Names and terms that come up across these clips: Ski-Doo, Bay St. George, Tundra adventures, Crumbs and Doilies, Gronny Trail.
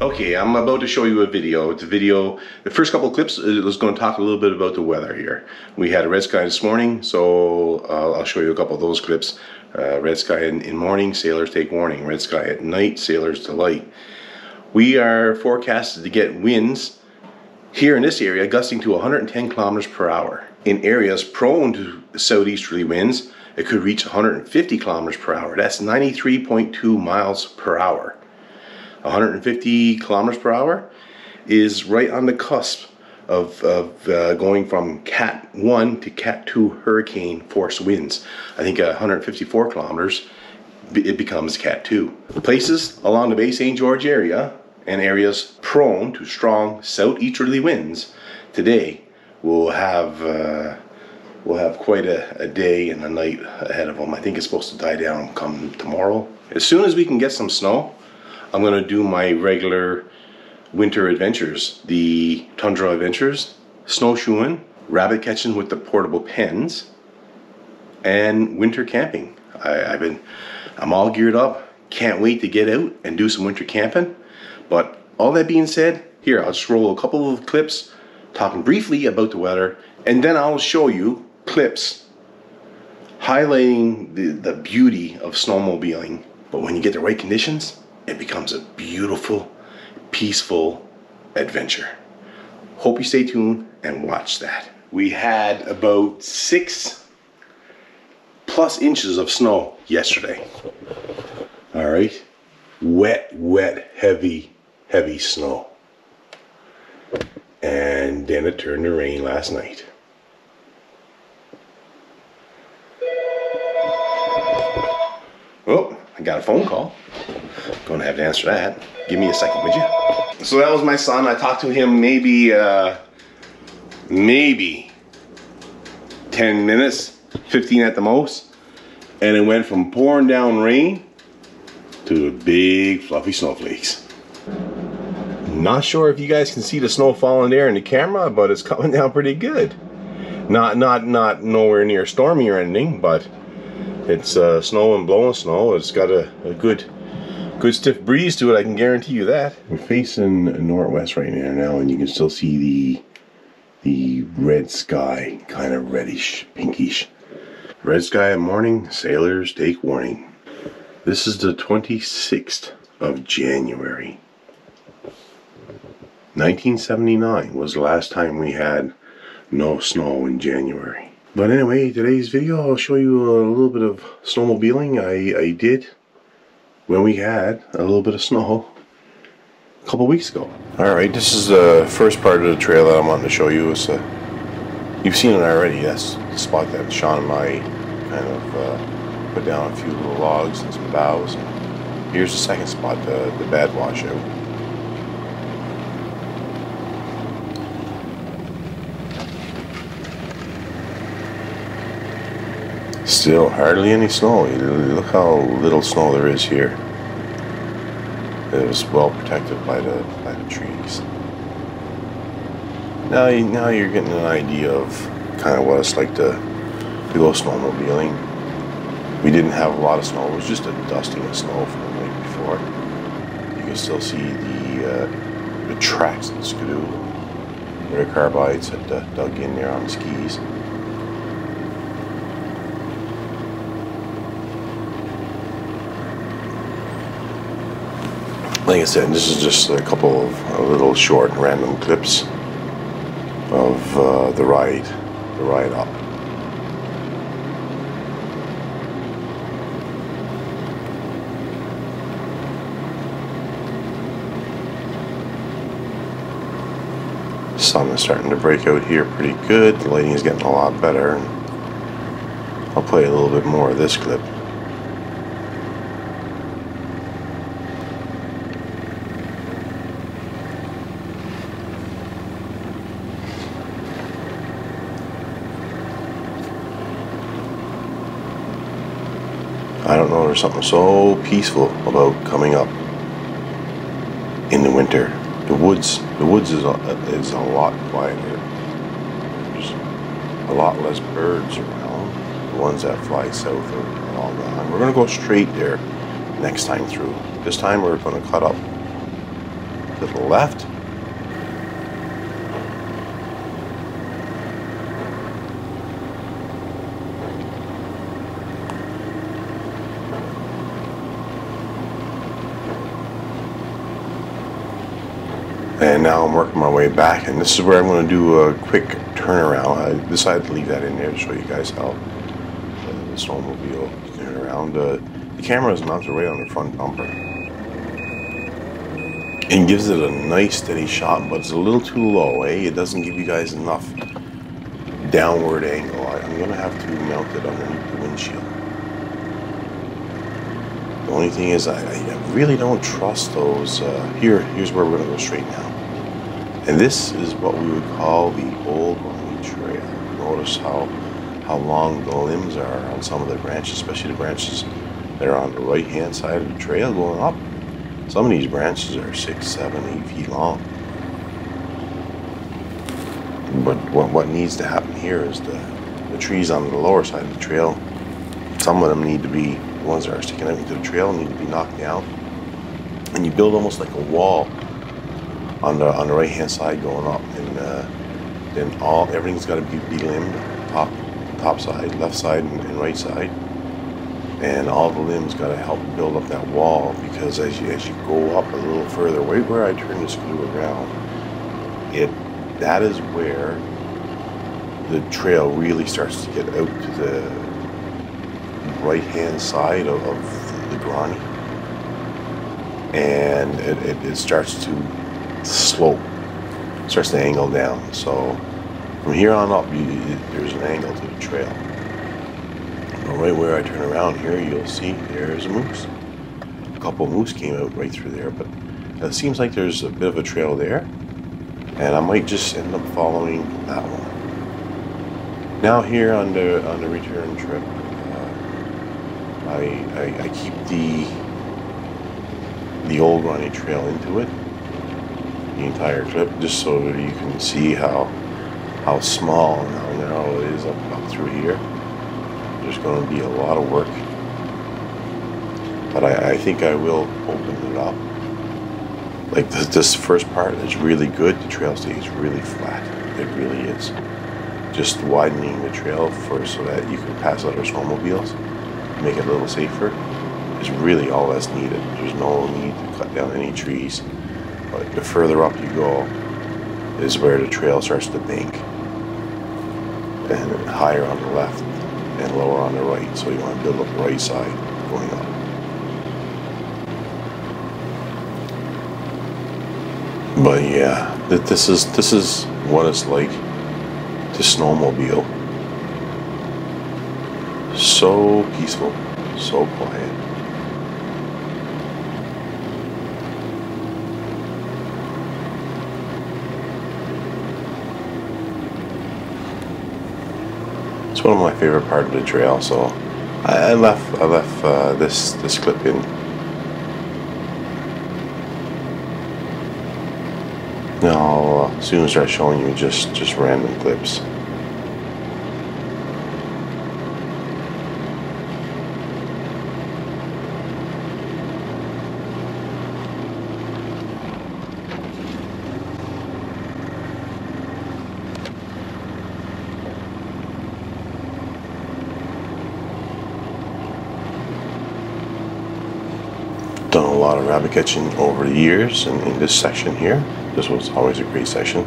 Okay, I'm about to show you a video. It's a video, the first couple of clips is going to talk a little bit about the weather here. We had a red sky this morning, so I'll show you a couple of those clips. Red sky in morning, sailors take warning. Red sky at night, sailors delight. We are forecasted to get winds here in this area gusting to 110 kilometers per hour. In areas prone to southeasterly winds, it could reach 150 kilometers per hour. That's 93.2 miles per hour. 150 kilometers per hour is right on the cusp of going from Cat 1 to Cat 2 hurricane force winds. I think 154 kilometers, it becomes Cat 2. Places along the Bay St. George area and areas prone to strong southeasterly winds today will have quite a day and a night ahead of them. I think it's supposed to die down come tomorrow. As soon as we can get some snow, I'm going to do my regular winter adventures, the Tundra adventures, snowshoeing, rabbit catching with the portable pens, and winter camping. I'm all geared up, can't wait to get out and do some winter camping. But all that being said, here I'll just roll a couple of clips talking briefly about the weather, and then I'll show you clips highlighting the beauty of snowmobiling. But when you get the right conditions, it becomes a beautiful, peaceful adventure. Hope you stay tuned and watch that. We had about 6+ inches of snow yesterday. All right, wet, heavy snow. And then it turned to rain last night. Oh, I got a phone call. Gonna have to answer that. Give me a second, would you? So that was my son. I talked to him maybe 10 minutes, 15 at the most. And it went from pouring down rain to big fluffy snowflakes. Not sure if you guys can see the snow falling there in the camera, but it's coming down pretty good. Not nowhere near stormy or anything, but it's snow and blowing snow. It's got a good stiff breeze to it, I can guarantee you that. We're facing northwest right now, and you can still see the red sky, kind of reddish, pinkish. Red sky at morning, sailors take warning. This is the 26th of January. 1979 was the last time we had no snow in January. But anyway, today's video, I'll show you a little bit of snowmobiling I did when we had a little bit of snow a couple weeks ago. Alright, this is the first part of the trail that I'm wanting to show you. It's you've seen it already. That's the spot that Sean and I kind of put down a few little logs and some boughs. And here's the second spot, the bad washout. Still hardly any snow. Look how little snow there is here. It was well protected by the trees. Now you're getting an idea of kind of what it's like to go snowmobiling. We didn't have a lot of snow. It was just a dusting of snow from the night before. You can still see the tracks in Ski-doo. Their carbides had dug in there on the skis. Like I said, this is just a couple of little short random clips of the ride up. Sun is starting to break out here pretty good. The lighting is getting a lot better. I'll play a little bit more of this clip. I don't know, there's something so peaceful about coming up in the winter. The woods is a lot quieter. There's a lot less birds around. The ones that fly south are all gone. We're going to go straight there next time through. This time we're going to cut up. to the left. And now I'm working my way back, and this is where I'm going to do a quick turnaround. I decided to leave that in there to show you guys how this snowmobile will turn around. The camera is mounted right on the front bumper and gives it a nice steady shot, but it's a little too low, eh? It doesn't give you guys enough downward angle. I'm going to have to mount it underneath the windshield. The only thing is I really don't trust those. Here's where we're going to go straight now. And this is what we would call the old Gronny Trail. Notice how long the limbs are on some of the branches, especially the branches that are on the right-hand side of the trail going up. Some of these branches are 6, 7, 8 feet long. But what needs to happen here is the trees on the lower side of the trail, some of them need to be, the ones that are sticking out into the trail need to be knocked down. And you build almost like a wall on the right-hand side going up, and then everything's got to be limbed, top side, left side, and right side, and all the limbs got to help build up that wall, because as you go up a little further, right where I turn the Ski-doo around, that is where the trail really starts to get out to the right-hand side of the Gronny, and it starts to slope, starts to angle down. So from here on up, there's an angle to the trail. But right where I turn around here, you'll see there's a moose. A couple of moose came out right through there, but it seems like there's a bit of a trail there, and I might just end up following that one. Now here on the return trip, I keep the old Gronny Trail into it. The entire trip, just so that you can see how small and how narrow it is up through here. There's going to be a lot of work, but I think I will open it up. Like this first part is really good. The trail stays really flat. It really is. Just widening the trail so that you can pass other snowmobiles, make it a little safer, is really all that's needed. There's no need to cut down any trees. But the further up you go is where the trail starts to bank, and higher on the left and lower on the right, so you want to build up the right side going up. But yeah, this is what it's like to snowmobile. So peaceful, so quiet. It's one of my favorite part of the trail, so I left this clip in. Now I'll soon start showing you just random clips. Done a lot of rabbit catching over the years, and in this section here, this was always a great section.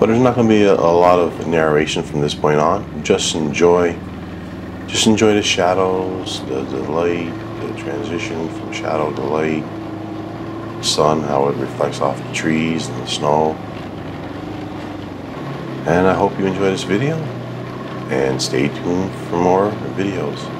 But there's not going to be a lot of narration from this point on. Just enjoy the shadows, the light, the transition from shadow to light, the sun, how it reflects off the trees and the snow. And I hope you enjoy this video, and stay tuned for more videos.